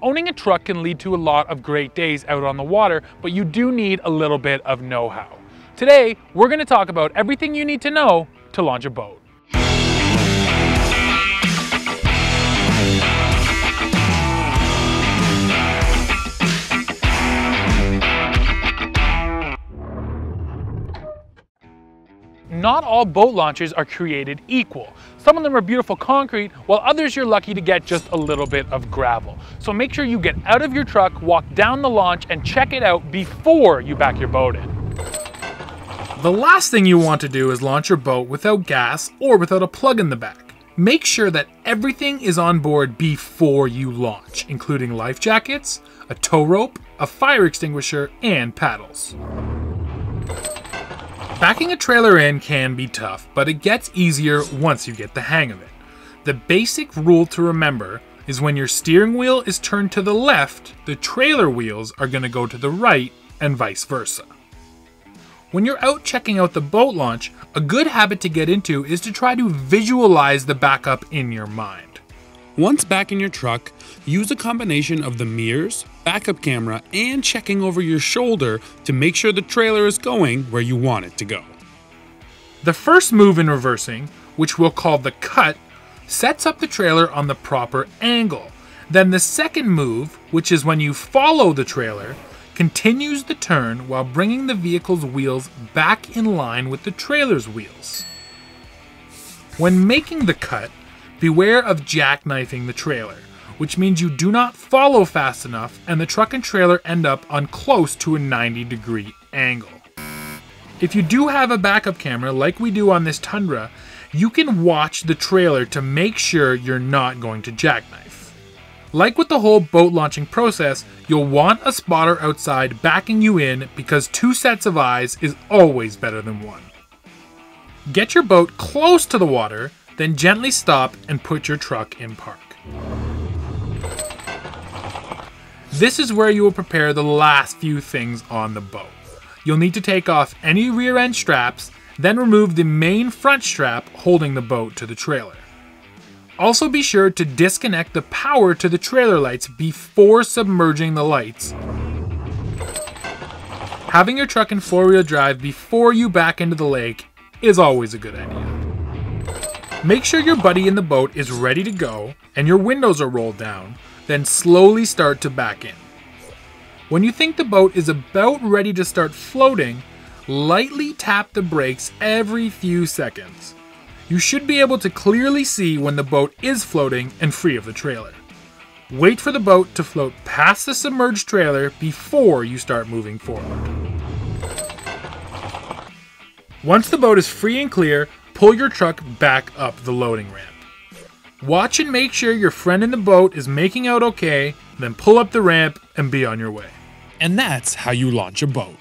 Owning a truck can lead to a lot of great days out on the water, but you do need a little bit of know-how. Today, we're going to talk about everything you need to know to launch a boat. Not all boat launches are created equal. Some of them are beautiful concrete, while others you're lucky to get just a little bit of gravel. So make sure you get out of your truck, walk down the launch, and check it out before you back your boat in. The last thing you want to do is launch your boat without gas or without a plug in the back. Make sure that everything is on board before you launch, including life jackets, a tow rope, a fire extinguisher, and paddles. Backing a trailer in can be tough, but it gets easier once you get the hang of it. The basic rule to remember is when your steering wheel is turned to the left, the trailer wheels are going to go to the right and vice versa. When you're out checking out the boat launch, a good habit to get into is to try to visualize the backup in your mind. Once back in your truck, use a combination of the mirrors, backup camera, and checking over your shoulder to make sure the trailer is going where you want it to go. The first move in reversing, which we'll call the cut, sets up the trailer on the proper angle. Then the second move, which is when you follow the trailer, continues the turn while bringing the vehicle's wheels back in line with the trailer's wheels. When making the cut, beware of jackknifing the trailer, which means you do not follow fast enough and the truck and trailer end up on close to a 90-degree angle. If you do have a backup camera like we do on this Tundra, you can watch the trailer to make sure you're not going to jackknife. Like with the whole boat launching process, you'll want a spotter outside backing you in because two sets of eyes is always better than one. Get your boat close to the water, then gently stop and put your truck in park. This is where you will prepare the last few things on the boat. You'll need to take off any rear end straps, then remove the main front strap holding the boat to the trailer. Also be sure to disconnect the power to the trailer lights before submerging the lights. Having your truck in four-wheel drive before you back into the lake is always a good idea. Make sure your buddy in the boat is ready to go and your windows are rolled down, then slowly start to back in. When you think the boat is about ready to start floating, lightly tap the brakes every few seconds. You should be able to clearly see when the boat is floating and free of the trailer. Wait for the boat to float past the submerged trailer before you start moving forward. Once the boat is free and clear, pull your truck back up the loading ramp. Watch and make sure your friend in the boat is making out okay, then pull up the ramp and be on your way. And that's how you launch a boat.